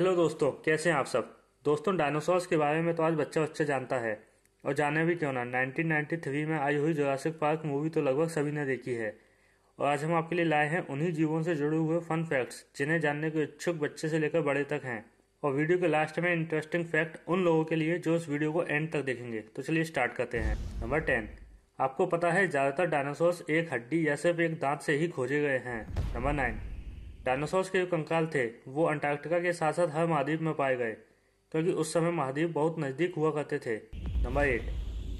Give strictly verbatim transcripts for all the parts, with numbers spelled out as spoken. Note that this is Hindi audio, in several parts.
हेलो दोस्तों, कैसे हैं आप सब। दोस्तों, डायनासोर्स के बारे में तो आज बच्चा बच्चा जानता है और जाने भी क्यों ना। नाइनटीन नाइंटी थ्री में आई हुई जुरासिक पार्क मूवी तो लगभग सभी ने देखी है और आज हम आपके लिए लाए हैं उन्हीं जीवों से जुड़े हुए फन फैक्ट्स जिन्हें जानने के इच्छुक बच्चे से लेकर बड़े तक हैं। और वीडियो के लास्ट में इंटरेस्टिंग फैक्ट उन लोगों के लिए जो इस वीडियो को एंड तक देखेंगे। तो चलिए स्टार्ट करते हैं। नंबर टेन, आपको पता है ज्यादातर डायनासोर्स एक हड्डी या सिर्फ एक दांत से ही खोजे गए हैं। नंबर नाइन, डायनासोर्स के जो कंकाल थे वो अंटार्कटिका के साथ साथ हर महाद्वीप में पाए गए क्योंकि उस समय महाद्वीप बहुत नजदीक हुआ करते थे। नंबर एट,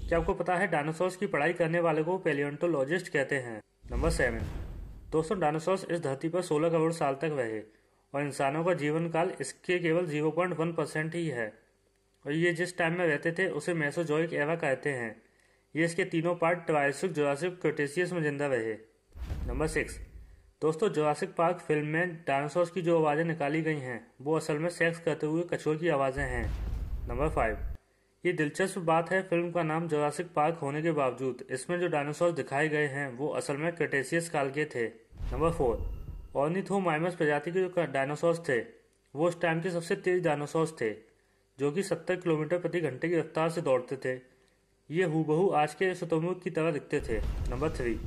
क्या आपको पता है डायनासोर्स की पढ़ाई करने वाले को पेलियोंटोलॉजिस्ट कहते हैं। नंबर सेवन, दोस्तों डायनासोर्स इस धरती पर सोलह करोड़ साल तक रहे और इंसानों का जीवन काल इसके केवल ज़ीरो पॉइंट वन परसेंट ही है और ये जिस टाइम में रहते थे उसे मेसोजोइक एरा कहते हैं। ये इसके तीनों पार्ट ट्रायसिक, जुरासिक, क्रेटेशियस में जिंदा रहे। नंबर सिक्स, दोस्तों जुरासिक पार्क फिल्म में डायनासोर्स की जो आवाज़ें निकाली गई हैं वो असल में सेक्स करते हुए कछुए की आवाज़ें हैं। नंबर फाइव, ये दिलचस्प बात है फिल्म का नाम जुरासिक पार्क होने के बावजूद इसमें जो डायनासोर दिखाए गए हैं वो असल में क्रेटेशियस काल के थे। नंबर फोर, ऑर्निथोमाइमस प्रजाति के जो डायनासोर्स थे वो उस टाइम के सबसे तेज डायनासोर्स थे जो कि सत्तर किलोमीटर प्रति घंटे की रफ्तार से दौड़ते थे। ये हूबहू आज के शतुर्मुर्ग की तरह दिखते थे। नंबर थ्री,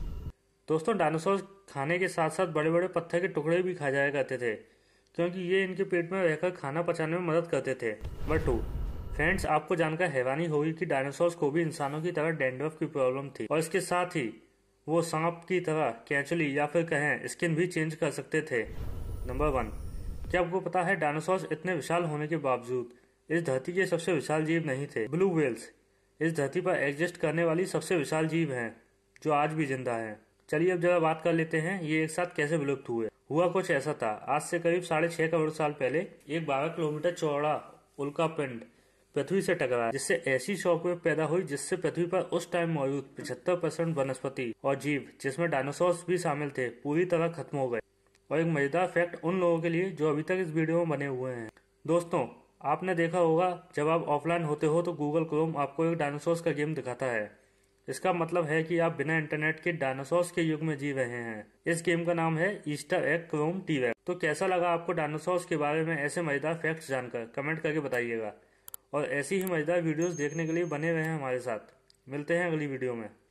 दोस्तों डायनासोर खाने के साथ साथ बड़े बड़े पत्थर के टुकड़े भी खा जाया करते थे क्योंकि ये इनके पेट में रहकर खाना पचाने में मदद करते थे। नंबर टू, फ्रेंड्स आपको जानकर हैवानी होगी कि डायनासोर्स को भी इंसानों की तरह डैंड्रफ की प्रॉब्लम थी और इसके साथ ही वो सांप की तरह कैंचुली या फिर कहें स्किन भी चेंज कर सकते थे। नंबर वन, क्या आपको पता है डायनासोर्स इतने विशाल होने के बावजूद इस धरती के सबसे विशाल जीव नहीं थे। ब्लू व्हेल्स इस धरती पर एग्जिस्ट करने वाली सबसे विशाल जीव हैं जो आज भी जिंदा हैं। चलिए अब जरा बात कर लेते हैं ये एक साथ कैसे विलुप्त हुए। हुआ कुछ ऐसा था, आज से करीब साढ़े छह करोड़ साल पहले एक बारह किलोमीटर चौड़ा उल्कापिंड पृथ्वी से टकराया जिससे ऐसी शॉकवेव पैदा हुई जिससे पृथ्वी पर उस टाइम मौजूद पचहत्तर परसेंट वनस्पति और जीव जिसमें डायनासोर्स भी शामिल थे पूरी तरह खत्म हो गए। और एक मजेदार फैक्ट उन लोगों के लिए जो अभी तक इस वीडियो में बने हुए हैं। दोस्तों आपने देखा होगा जब आप ऑफलाइन होते हो तो गूगल क्रोम आपको एक डायनासोर्स का गेम दिखाता है। इसका मतलब है कि आप बिना इंटरनेट के डायनासोर्स के युग में जी रहे हैं। इस गेम का नाम है ईस्टर एग क्रोम टीवेब। तो कैसा लगा आपको डायनासोर्स के बारे में ऐसे मजेदार फैक्ट्स जानकर, कमेंट करके बताइएगा। और ऐसी ही मजेदार वीडियोस देखने के लिए बने रहें हमारे साथ। मिलते हैं अगली वीडियो में।